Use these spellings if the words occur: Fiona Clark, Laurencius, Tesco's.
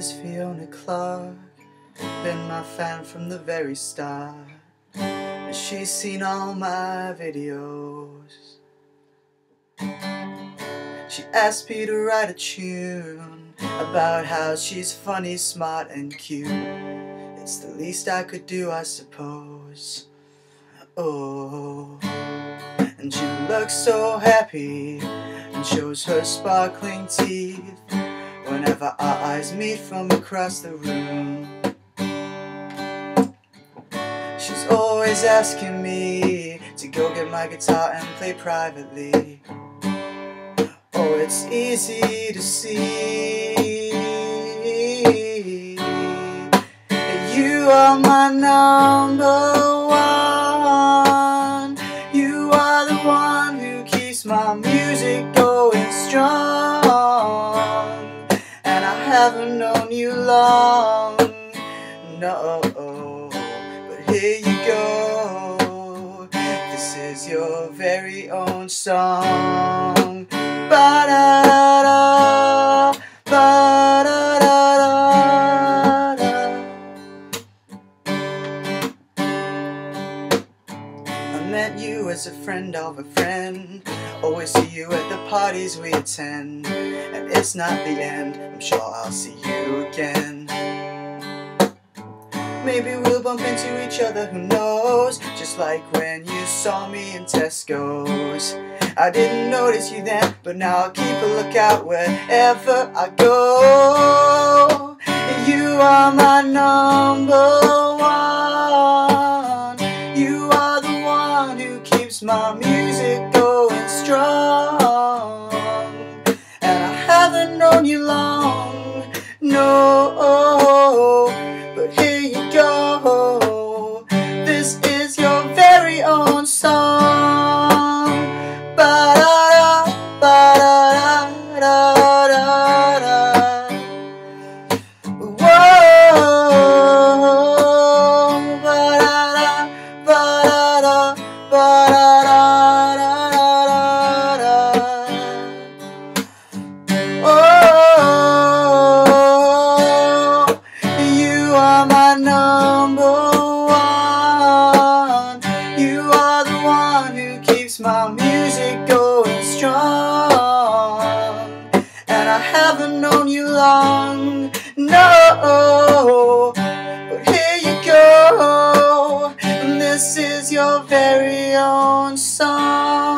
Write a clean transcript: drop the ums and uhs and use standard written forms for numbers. is Fiona Clark, been my fan from the very start. She's seen all my videos. She asked me to write a tune about how she's funny, smart and cute. It's the least I could do, I suppose. Oh, and she looks so happy and shows her sparkling teeth whenever our eyes meet from across the room. She's always asking me to go get my guitar and play privately. Oh, it's easy to see that you are my number one. You are the one who keeps my music going strong, and I haven't known you long, no. Here you go, this is your very own song. Ba-da-da, ba-da-da-da-da. I met you as a friend of a friend, always see you at the parties we attend, and it's not the end, I'm sure I'll see you again. Maybe we'll bump into each other, who knows? Just like when you saw me in Tesco's. I didn't notice you then, but now I'll keep a lookout wherever I go. You are my number one. You are the one who keeps my music going strong, and I haven't known you long, no. But here you go, this is your very own song. Ba-da-da, ba-da-da-da-da-da. Whoa, ba-da-da, ba-da-da, ba-da-da-da-da-da-da. Oh, my music going strong, and I haven't known you long, no. But here you go, and this is your very own song.